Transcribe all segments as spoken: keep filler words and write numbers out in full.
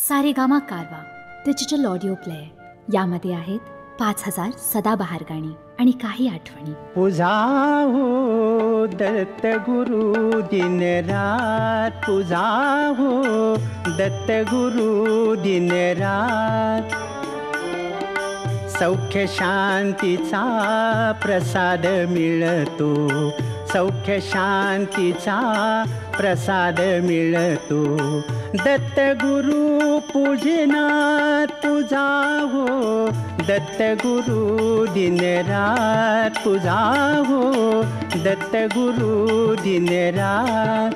सारेगामा कारवा digital audio player यामध्ये आहेत पाच हजार सदाबहार गाणी आणि काही आठवणी। पूजा हो दत्त गुरु दिन रात, पूजा हो दत्त गुरु दिन रात, सौख्य शांतीचा प्रसाद मिळतो, सौख्य शांतीचा प्रसाद मिळतो, दत्त गुरु पूजना तुझा हो, दत्त गुरु दिन रात, तुझा हो दत्त गुरु दिन रात।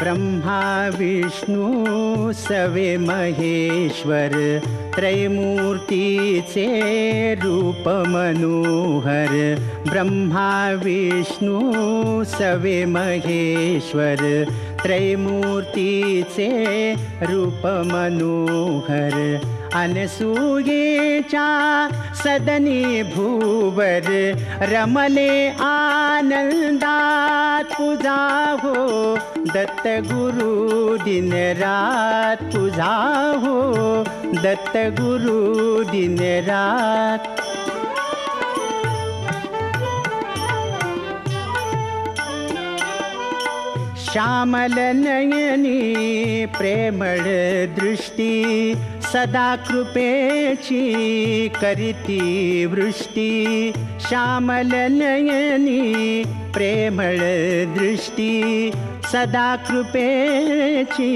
ब्रह्मा विष्णु सवे महेश्वर, त्रयमूर्तीचे रूप मनोहर, ब्रह्मा विष्णु सवे महेश्वर, त्रयमूर्तीचे रूप मनोहर, अनसूयेच्या सदनी भुवर, रमले आनंदात, पूजा हो दत्त गुरु दिन रात, पूजा हो दत्त गुरु दिन रात। श्यामल नयनी प्रेमळ दृष्टि, सदा कृपेची करिती वृष्टि, श्यामल नयनी प्रेमळ दृष्टि, सदा कृपेची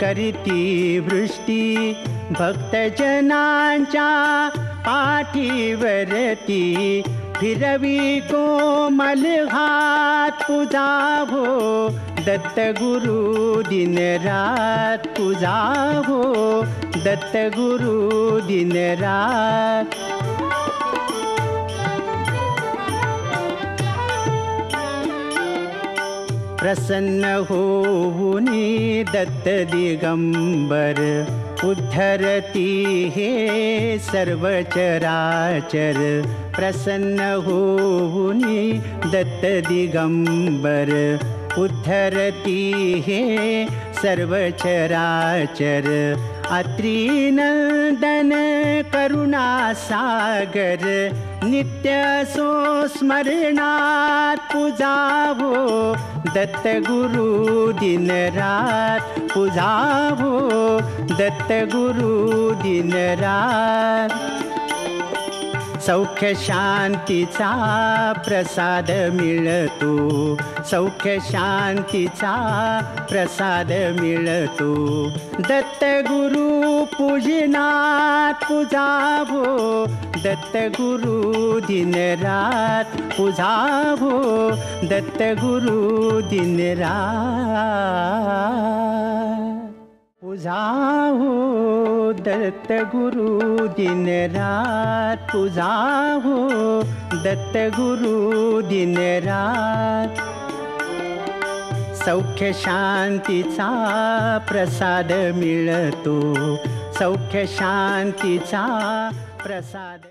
करिती वृष्टि, भक्तजनांच्या पाठीवरती फिरवी कोमल हात, पूजा हो दत्त गुरु दिन रात, पूजा हो दत्त गुरु दिन रात। प्रसन्न होऊनी दत्त दिगंबर, उद्धरती हे सर्व चराचर, प्रसन्न होऊनी दत्त दिगंबर, उद्धरती हे सर्व चराचर, अत्रिनंदन करुणा सागर, नित्य सोस्मरणात, पूजा हो दत्त गुरु दिन रात, पूजा हो दत्त गुरु दिन रात, सौख्य शांतीचा प्रसाद मिळतो, सौख्य शांतीचा प्रसाद मिळतो, दत्त गुरु पूजनात, पूजा हो दत्त गुरु दिन रात, पूजा हो दत्त गुरु दिन रात। पूजा हो दत्त गुरु दिन रात, पूजा हो दत्त गुरु दिन रात, सौख्य शांतीचा प्रसाद मिळतो, सौख्य शांतीचा प्रसाद।